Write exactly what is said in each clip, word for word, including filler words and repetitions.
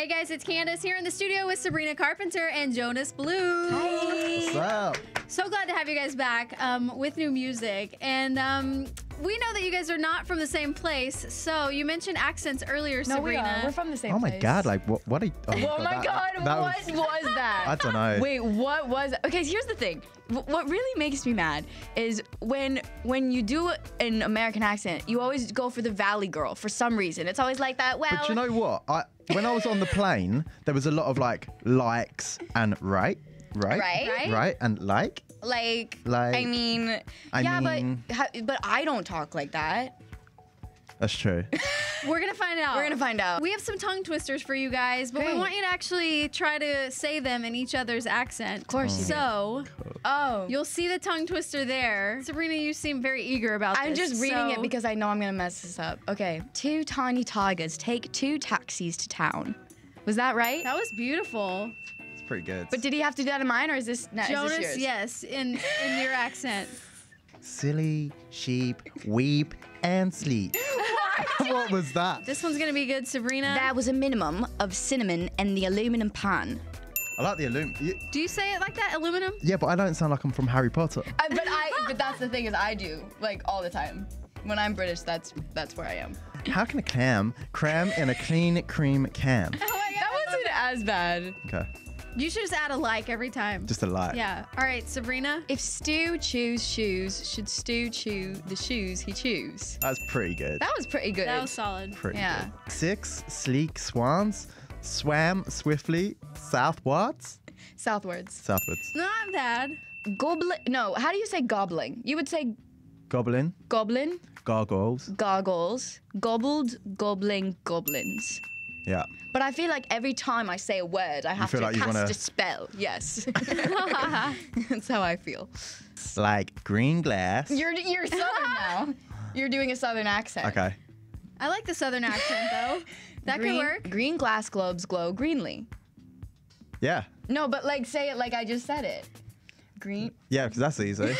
Hey guys, it's Candace here in the studio with Sabrina Carpenter and Jonas Blue. Hi. What's up? So glad to have you guys back um, with new music. And um, we know that you guys are not from the same place. So you mentioned accents earlier, no, Sabrina. No, we are. We're from the same place. Oh my place. God, like what? What? Are you, oh, oh my that, God, that, that what was, was that? I don't know. Wait, what was that? Okay, here's the thing. What really makes me mad is when when you do an American accent, you always go for the Valley girl for some reason. It's always like that. Well, but you know what? I when I was on the plane, there was a lot of like likes and right, right, right, right, and like, like, like. I mean, I yeah, mean, but but I don't talk like that. That's true. We're gonna find out. We're gonna find out. We have some tongue twisters for you guys, but Great. we want you to actually try to say them in each other's accent. Of course. Oh. So, cool. oh, you'll see the tongue twister there. Sabrina, you seem very eager about I'm this. I'm just reading so. it because I know I'm gonna mess this up. Okay. Two tiny tigers take two taxis to town. Was that right? That was beautiful. It's pretty good. But did he have to do that in mine, or is this not? Jonas, is this yours? Yes, in in your accent. Silly sheep weep and sleep. What was that? This one's gonna be good, Sabrina. There was a minimum of cinnamon in the aluminum pan. I like the aluminum. You... Do you say it like that, aluminum? Yeah, but I don't sound like I'm from Harry Potter. Uh, but I. But that's the thing is, I do like all the time. When I'm British, that's that's where I am. How can a clam cram in a clean cream can? Oh my God, that wasn't as bad. Okay. You should just add a like every time. Just a like. Yeah. All right, Sabrina. If Stu choose shoes, should Stu choose the shoes he choose? That's pretty good. That was pretty good. That was solid. Pretty yeah. good. Six sleek swans swam swiftly southwards. Southwards. Southwards. Not bad. Goblin. No, how do you say gobbling? You would say goblin. Goblin. Gargoyles. Gargoyles. Gobbled, gobbling, goblins. Yeah. But I feel like every time I say a word, I have to like cast wanna... a spell. Yes. That's how I feel. Like green glass. You're, you're Southern now. You're doing a Southern accent. Okay. I like the Southern accent, though. That green, could work. Green glass globes glow greenly. Yeah. No, but like say it like I just said it. Green. Yeah, because that's easy.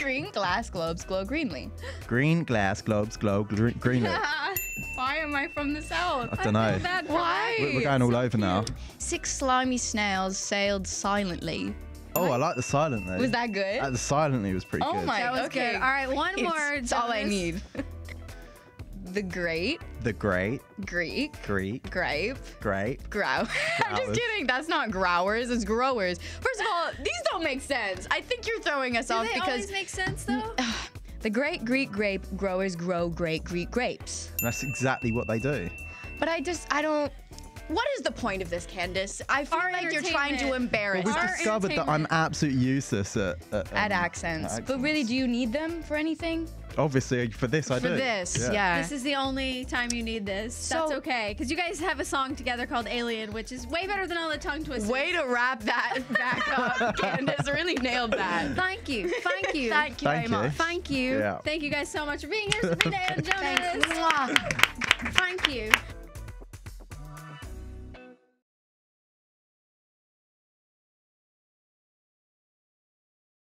Green glass globes glow greenly. Green glass globes glow gr greenly. Why am I from the South? I don't I know. Why? We're going all so over cute. now. Six slimy snails sailed silently. Oh, I like the silently. Was that good? Uh, the silently was pretty oh good. Oh my, that was okay. Good. All right, one it's, more. It's all I need. The great. The great. Greek. Greek. Grape. Grape. Grow. I'm just kidding. That's not growers. It's growers. First of all, these don't make sense. I think you're throwing us Do off they because. Always make sense though? The great Greek grape growers grow great Greek grapes. And that's exactly what they do. But I just, I don't... What is the point of this, Candace? I feel Our like you're trying to embarrass well, we've us. We've discovered that I'm absolutely useless at... At, um, at accents. accents. But really, do you need them for anything? Obviously, for this, I for do. For this, yeah. yeah. This is the only time you need this. So, that's okay. Because you guys have a song together called Alien, which is way better than all the tongue twisters. Way to wrap that back up. Candace really nailed that. Thank you. Thank you. Thank you very much. Thank you. Yeah. Thank you guys so much for being here, Sabrina and Jonas. Thanks. Thank you.